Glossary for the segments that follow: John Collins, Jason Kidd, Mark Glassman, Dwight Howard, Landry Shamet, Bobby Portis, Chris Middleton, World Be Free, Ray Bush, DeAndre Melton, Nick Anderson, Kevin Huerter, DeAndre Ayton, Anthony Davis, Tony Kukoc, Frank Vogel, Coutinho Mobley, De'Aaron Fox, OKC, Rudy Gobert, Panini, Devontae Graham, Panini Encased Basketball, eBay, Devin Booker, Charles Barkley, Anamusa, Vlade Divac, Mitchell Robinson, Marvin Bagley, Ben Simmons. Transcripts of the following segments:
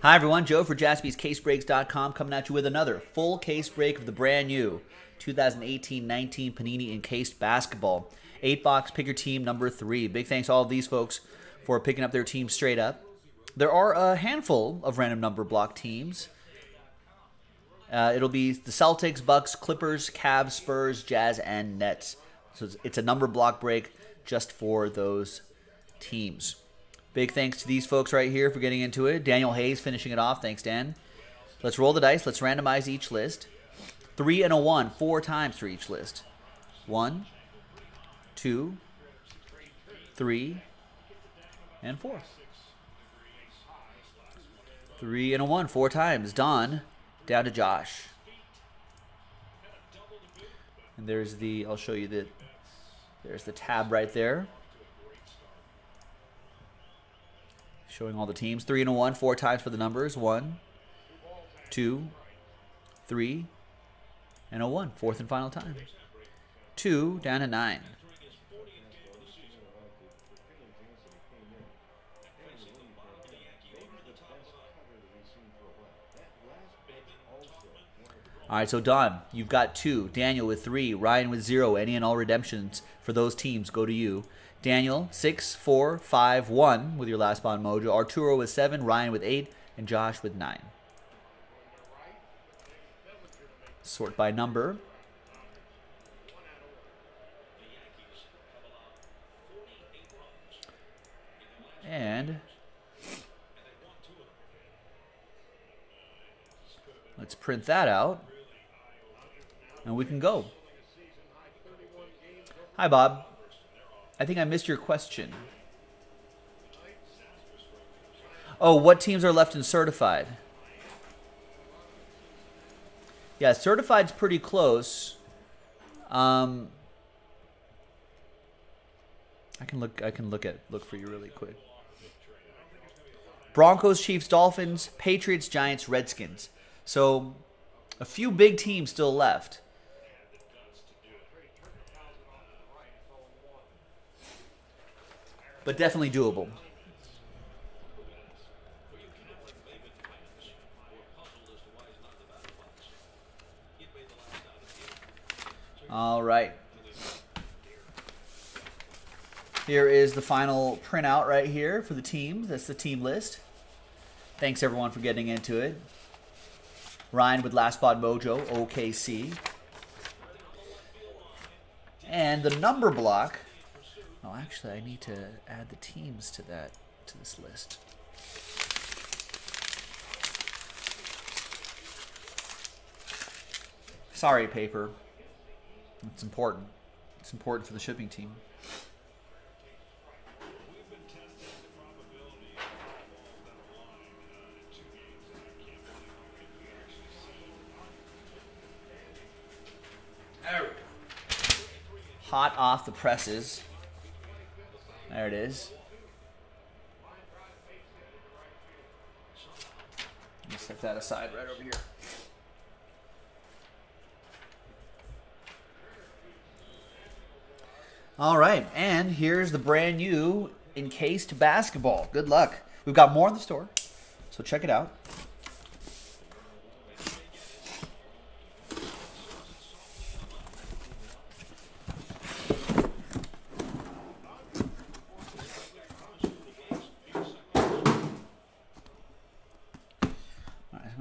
Hi everyone, Joe for JaspysCaseBreaks.com coming at you with another full case break of the brand new 2018-19 Panini Encased Basketball. 8-box pick your team number 3. Big thanks to all of these folks for picking up their team straight up. There are a handful of random number block teams. It'll be the Celtics, Bucks, Clippers, Cavs, Spurs, Jazz, and Nets. So it's a number block break just for those teams. Big thanks to these folks right here for getting into it. Daniel Hayes finishing it off. Thanks, Dan. Let's roll the dice. Let's randomize each list. 3 and a 1, 4 times for each list. 1, 2, 3, and 4. 3 and a 1, 4 times. Don, down to Josh. And there's the, I'll show you the, there's the tab right there, showing all the teams. 3 and a 1, 4 times for the numbers. 1, 2, 3, and a 1. 4th and final time. 2 down to 9. 2. All right, so Don, you've got 2. Daniel with 3. Ryan with 0. Any and all redemptions for those teams go to you. Daniel, 6, 4, 5, 1 with your last bond mojo. Arturo with 7, Ryan with 8, and Josh with 9. Sort by number. And let's print that out. And we can go. Hi, Bob. I think I missed your question. Oh, what teams are left in certified? Yeah, certified's pretty close. I can look for you really quick. Broncos, Chiefs, Dolphins, Patriots, Giants, Redskins. So a few big teams still left. But definitely doable. All right. Here is the final printout right here for the teams. That's the team list. Thanks everyone for getting into it. Ryan with Last Spot Mojo, OKC. And the number block. Oh, actually, I need to add the teams to that, to this list. Sorry, paper. It's important. It's important for the shipping team. There we go. Hot off the presses. There it is. Let me set that aside right over here. All right, and here's the brand new Encased Basketball. Good luck. We've got more in the store, so check it out.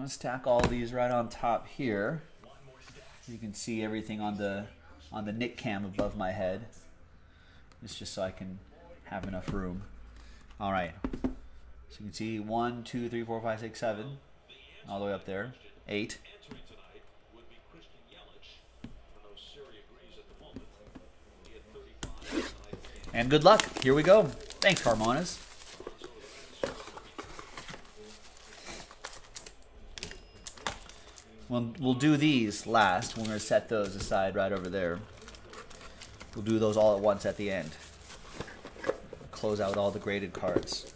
Stack all these right on top here. You can see everything on the Nick cam above my head. It's just so I can have enough room. All right. So you can see 1, 2, 3, 4, 5, 6, 7, all the way up there. 8. And good luck. Here we go. Thanks, Carmonas. We'll do these last. We're going to set those aside right over there. We'll do those all at once at the end. Close out all the graded cards.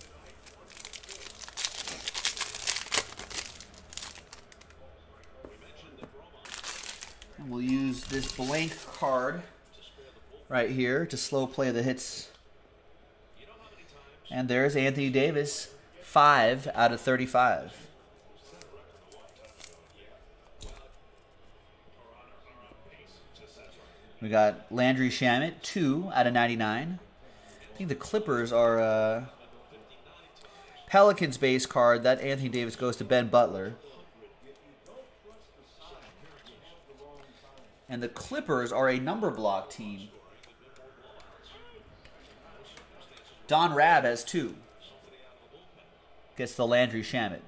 And we'll use this blank card right here to slow play the hits. And there's Anthony Davis, 5 out of 35. We got Landry Shamet, 2/99. I think the Clippers are Pelicans base card. That Anthony Davis goes to Ben Butler. And the Clippers are a number block team. Don Rabb has 2. Gets the Landry Shamet.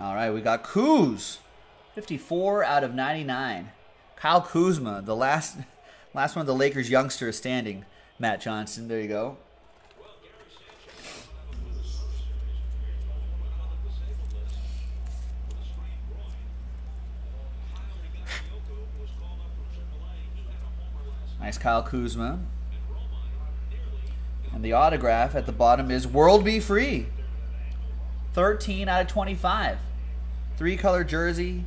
All right, we got Kuz, 54/99. Kyle Kuzma, the last one of the Lakers youngsters standing. Matt Johnson, there you go. Nice Kyle Kuzma. And the autograph at the bottom is World Be Free. 13/25. 3-color jersey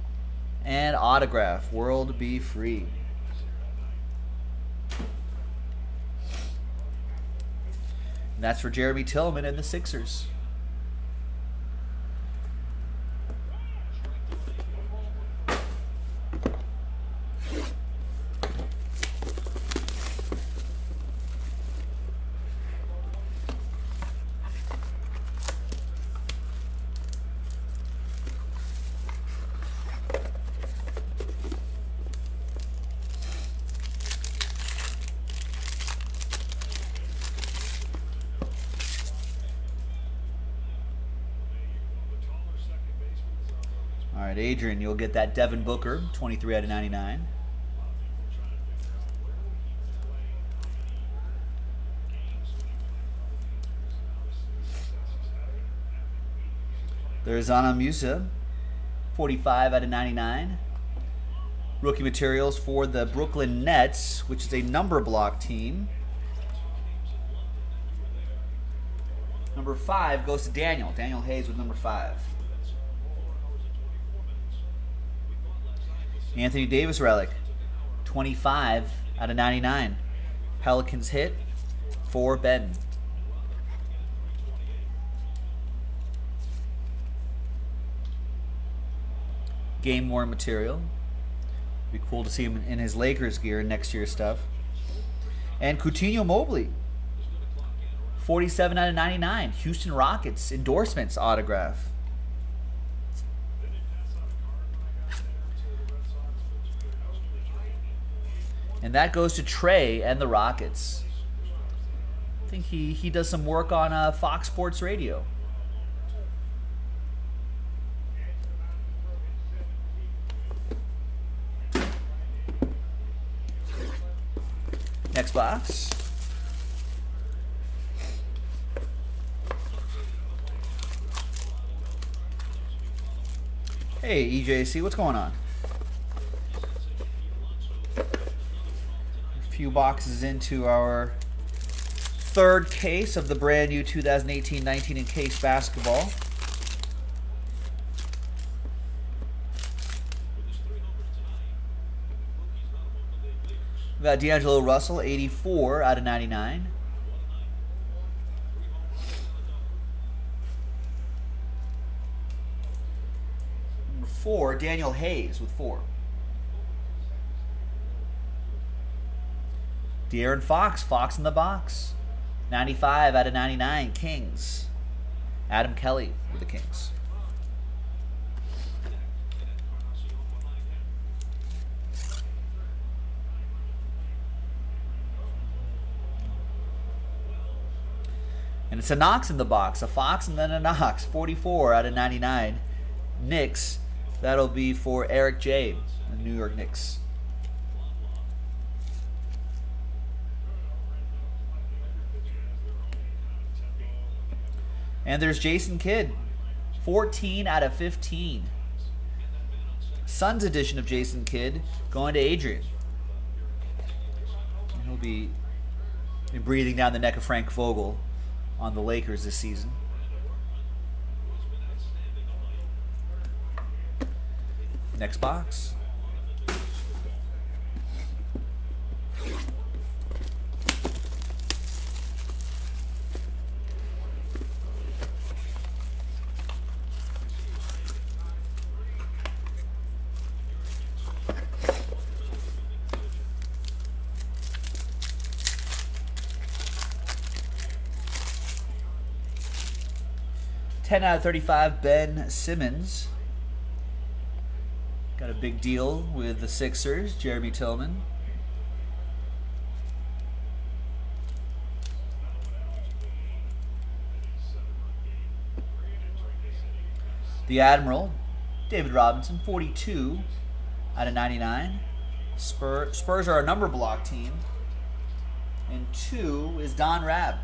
and autograph. World Be Free. And that's for Jeremy Tillman and the Sixers. All right, Adrian, you'll get that Devin Booker, 23/99. There's Anamusa, 45/99. Rookie materials for the Brooklyn Nets, which is a number block team. Number 5 goes to Daniel. Daniel Hayes with number 5. Anthony Davis relic, 25/99. Pelicans hit for Ben. Game worn material. Be cool to see him in his Lakers gear next year's stuff. And Coutinho Mobley, 47/99. Houston Rockets endorsements autograph. And that goes to Trey and the Rockets. I think he does some work on Fox Sports Radio. Next box. Hey, EJC, what's going on? Few boxes into our third case of the brand new 2018-19 Encased Basketball. We got D'Angelo Russell, 84/99. Number 4, Daniel Hayes with 4. De'Aaron Fox, Fox in the box, 95/99, Kings. Adam Kelly with the Kings. And it's a Knox in the box, a Fox and then a Knox, 44/99. Knicks, that'll be for Eric J, the New York Knicks. And there's Jason Kidd, 14/15. Suns edition of Jason Kidd going to Adrian. And he'll be breathing down the neck of Frank Vogel on the Lakers this season. Next box. Ten out of 35, Ben Simmons. Got a big deal with the Sixers, Jeremy Tillman. The Admiral, David Robinson, 42 out of 99. Spurs are a number block team. And 2 is Don Rabb.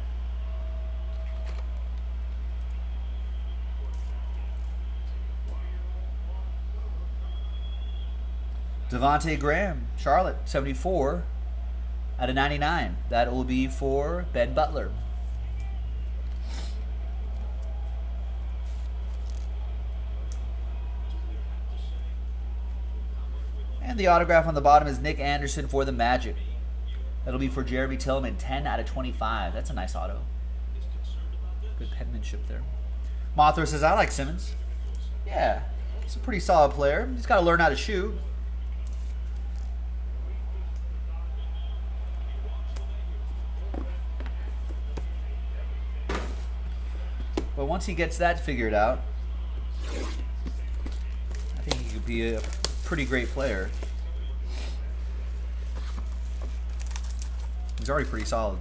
Devontae Graham, Charlotte, 74 out of 99. That will be for Ben Butler. And the autograph on the bottom is Nick Anderson for the Magic. That'll be for Jeremy Tillman, 10 out of 25. That's a nice auto. Good penmanship there. Mothra says, I like Simmons. Yeah, he's a pretty solid player. He's got to learn how to shoot. But once he gets that figured out, I think he could be a pretty great player. He's already pretty solid.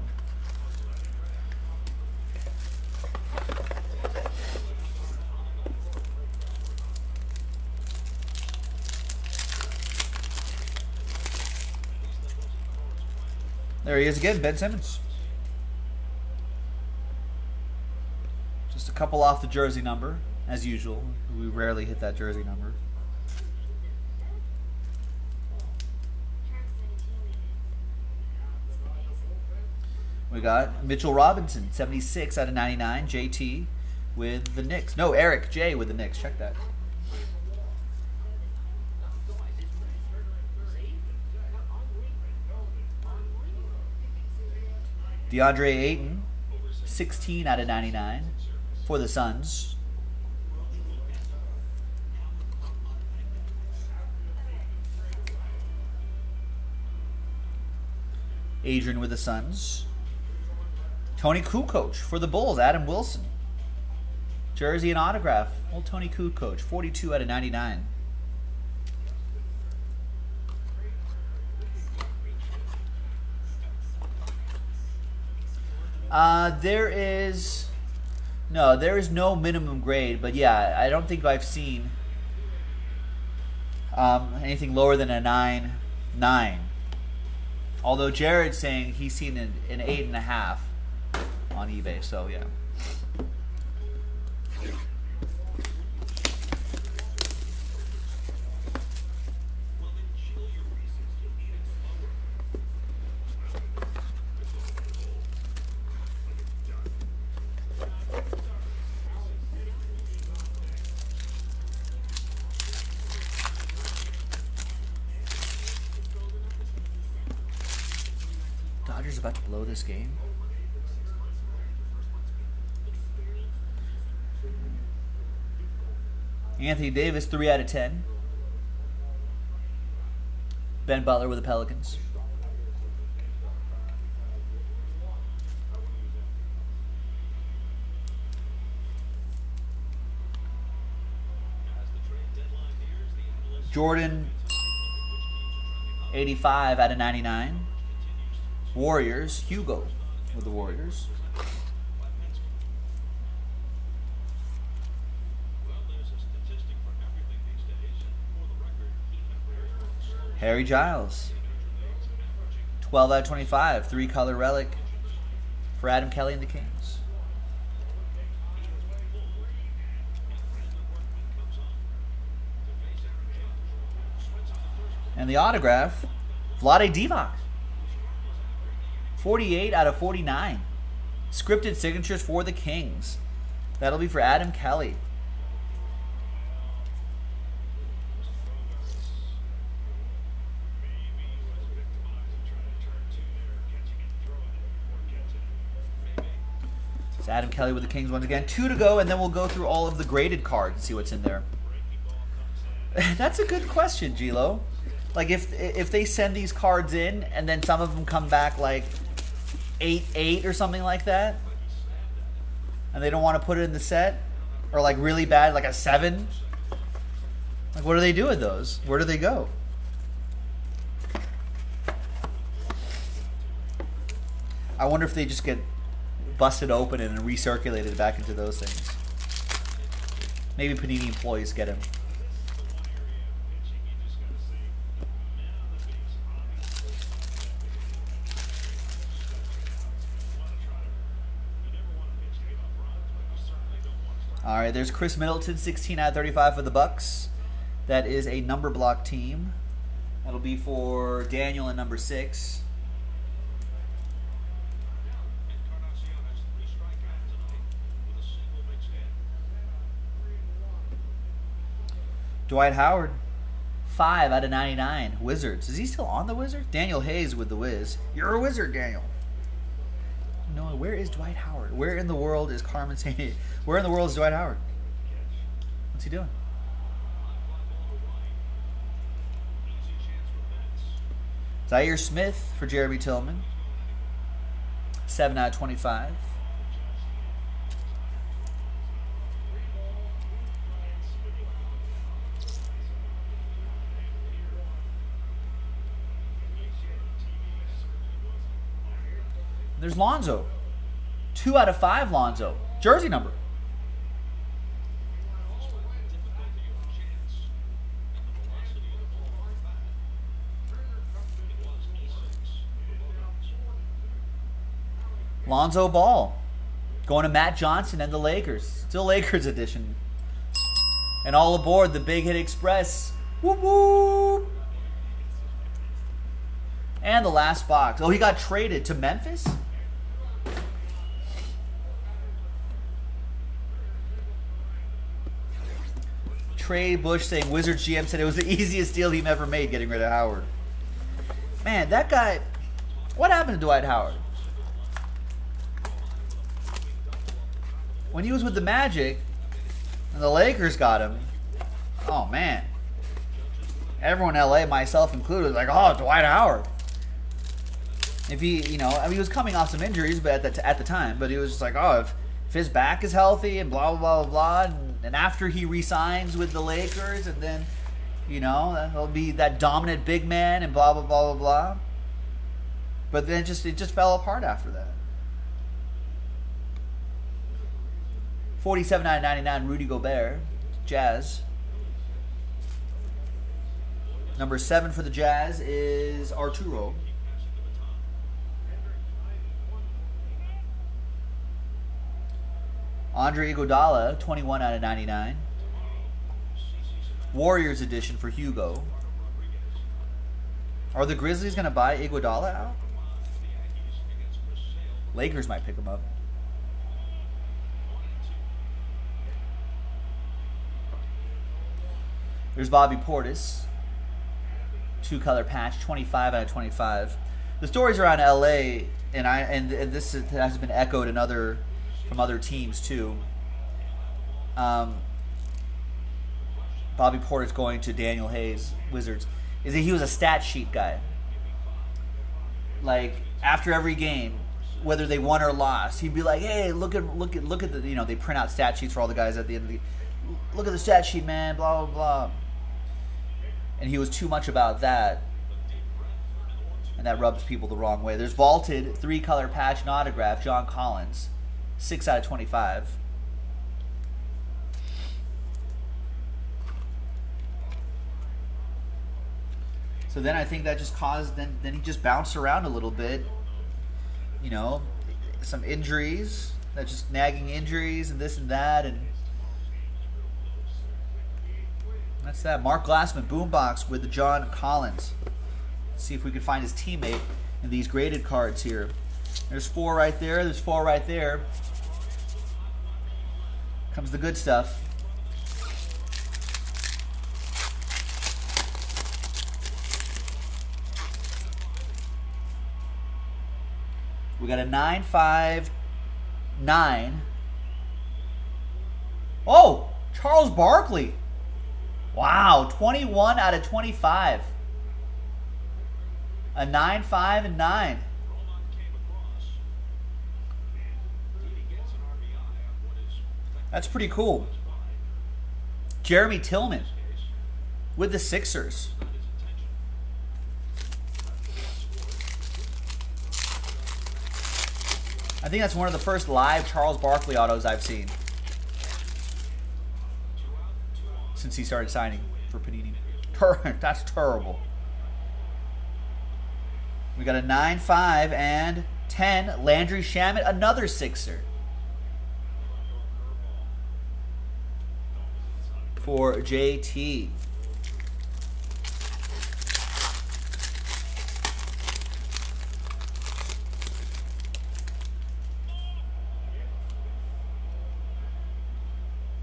There he is again, Ben Simmons. Couple off the jersey number, as usual. We rarely hit that jersey number. We got Mitchell Robinson, 76 out of 99. JT with the Knicks. No, Eric J with the Knicks. Check that. DeAndre Ayton, 16 out of 99. For the Suns. Adrian with the Suns. Tony Kukoc for the Bulls. Adam Wilson. Jersey and autograph. Old Tony Kukoc. 42 out of 99. No, there is no minimum grade, but yeah, I don't think I've seen anything lower than a 9.9. Although Jared's saying he's seen an 8.5 on eBay, so yeah. About to blow this game. Anthony Davis, 3 out of 10. Ben Butler with the Pelicans. Jordan, 85 out of 99. Warriors, Hugo with the Warriors. Harry Giles, 12 out of 25, 3-color relic for Adam Kelly and the Kings. And the autograph, Vlade Divac. 48 out of 49. Scripted signatures for the Kings. That'll be for Adam Kelly. It's Adam Kelly with the Kings once again. 2 to go, and then we'll go through all of the graded cards and see what's in there. That's a good question, Gilo. Like, if they send these cards in and then some of them come back like 8-8 or something like that, and they don't want to put it in the set, or like really bad, like a 7, like what do they do with those? Where do they go? I wonder if they just get busted open and recirculated back into those things. Maybe Panini employees get them. All right, there's Chris Middleton, 16 out of 35 for the Bucks. That is a number block team. That'll be for Daniel in number 6. Dwight Howard, 5 out of 99. Wizards. Is he still on the Wizards? Daniel Hayes with the Wiz. You're a wizard, Daniel. No, where is Dwight Howard? Where in the world is Carmen Sandiego? Where in the world is Dwight Howard? What's he doing? Zaire Smith for Jeremy Tillman. 7 out of 25. There's Lonzo. 2 out of 5 Lonzo. Jersey number. Lonzo Ball. Going to Matt Johnson and the Lakers. Still Lakers edition. And all aboard the Big Hit Express. Whoop whoop. And the last box. Oh, he got traded to Memphis? Ray Bush saying Wizards GM said it was the easiest deal he'd ever made, getting rid of Howard. Man, that guy, what happened to Dwight Howard? When he was with the Magic and the Lakers got him, oh man. Everyone in LA, myself included, was like, oh, Dwight Howard. If he, you know, I mean, he was coming off some injuries but at the time, but he was just like, oh, if his back is healthy and blah, blah, blah, blah, and after he re-signs with the Lakers, and then, you know, he'll be that dominant big man and blah, blah, blah, blah, blah. But then it just fell apart after that. 47 out of 99, Rudy Gobert, Jazz. Number 7 for the Jazz is Arturo. Andre Iguodala, 21 out of 99. Warriors edition for Hugo. Are the Grizzlies going to buy Iguodala out? Lakers might pick him up. There's Bobby Portis. 2-color patch, 25 out of 25. The stories around LA, and this has been echoed in other... from other teams too. Bobby Portis going to Daniel Hayes, Wizards, is that he was a stat sheet guy. Like after every game, whether they won or lost, he'd be like, "Hey, look at the you know, they print out stat sheets for all the guys at the end of the look at the stat sheet, man, blah blah blah." And he was too much about that, and that rubs people the wrong way. There's vaulted 3-color patch and autograph, John Collins. 6 out of 25. So then I think that just caused, then he just bounced around a little bit. You know, some injuries, that just nagging injuries and this and that. And That's that Mark Glassman boombox with the John Collins. Let's see if we can find his teammate in these graded cards here. There's four right there. There's four right there. Comes the good stuff. We got a 959. Oh, Charles Barkley. Wow, 21 out of 25. A 959. That's pretty cool. Jeremy Tillman with the Sixers. I think that's one of the first live Charles Barkley autos I've seen since he started signing for Panini. That's terrible. We got a 9-5 and 10. Landry Shamet, another Sixer for JT.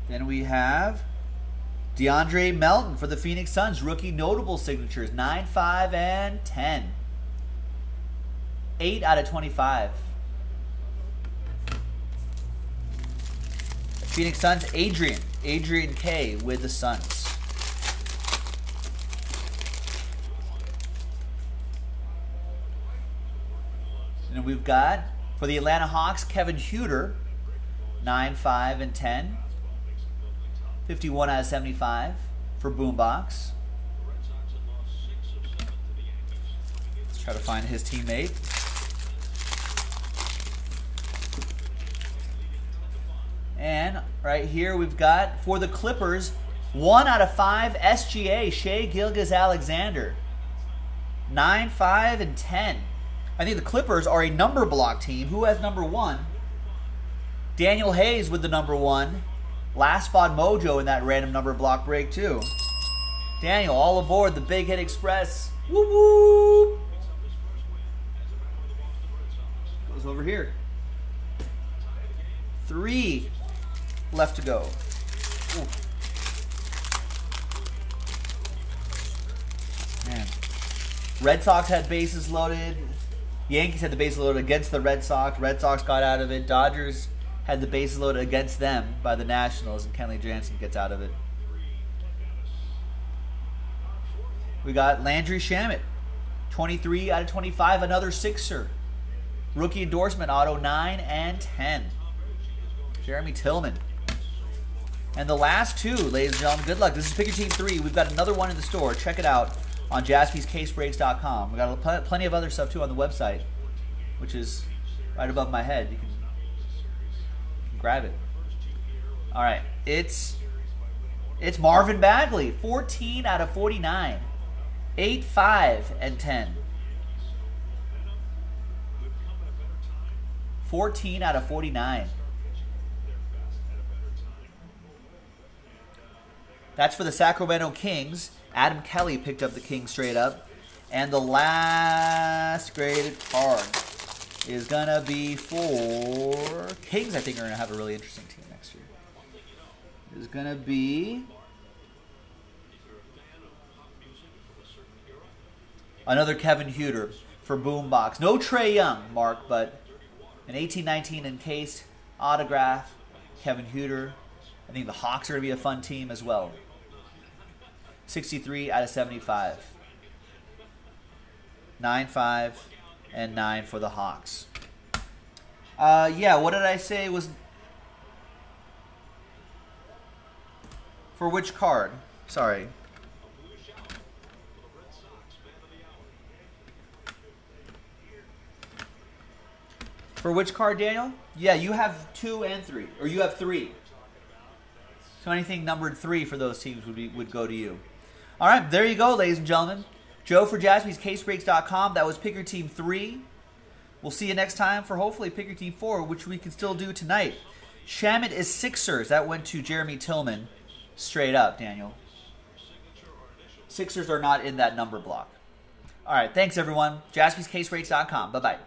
Then we have DeAndre Melton for the Phoenix Suns. Rookie notable signatures, 9, 5, and 10. 8 out of 25. Phoenix Suns, Adrian K with the Suns. And we've got, for the Atlanta Hawks, Kevin Huerter, 9, 5, and 10. 51 out of 75 for Boombox. Let's try to find his teammate. And right here we've got, for the Clippers, 1 out of 5 SGA, Shai Gilgeous-Alexander. 9, 5, and 10. I think the Clippers are a number block team. Who has number 1? Daniel Hayes with the number 1. Last spot mojo in that random number block break too. Daniel, all aboard the Big Hit Express. Whoop whoop. Goes over here. 3 left to go. Ooh. Man, Red Sox had bases loaded. Yankees had the bases loaded against the Red Sox. Red Sox got out of it. Dodgers had the bases loaded against them by the Nationals, and Kenley Jansen gets out of it. We got Landry Shamet, 23 out of 25, another Sixer. Rookie endorsement auto, 9 and 10. Jeremy Tillman. And the last two, ladies and gentlemen, good luck. This is Pick Your Team 3. We've got another one in the store. Check it out on JaspysCaseBreaks.com. We've got plenty of other stuff, too, on the website, which is right above my head. You can grab it. All right, it's Marvin Bagley, 14 out of 49, 8, 5, and 10. 14 out of 49. That's for the Sacramento Kings. Adam Kelly picked up the Kings straight up. And the last graded card is going to be for Kings. I think are going to have a really interesting team next year. Is going to be another Kevin Huerter for Boombox. No Trae Young, Mark, but an 18-19 encased autograph, Kevin Huerter. I think the Hawks are going to be a fun team as well. 63 out of 75. 9-5. And 9 for the Hawks. Yeah, what did I say was for which card? Sorry. For which card, Daniel? Yeah, you have 2 and 3, or you have 3. So anything numbered 3 for those teams would go to you. All right, there you go, ladies and gentlemen. Joe for JaspysCaseBreaks.com. That was Pick Your Team 3. We'll see you next time for hopefully Pick Your Team 4, which we can still do tonight. Shamet is Sixers. That went to Jeremy Tillman. Straight up, Daniel. Sixers are not in that number block. All right, thanks, everyone. JaspysCaseBreaks.com. Bye-bye.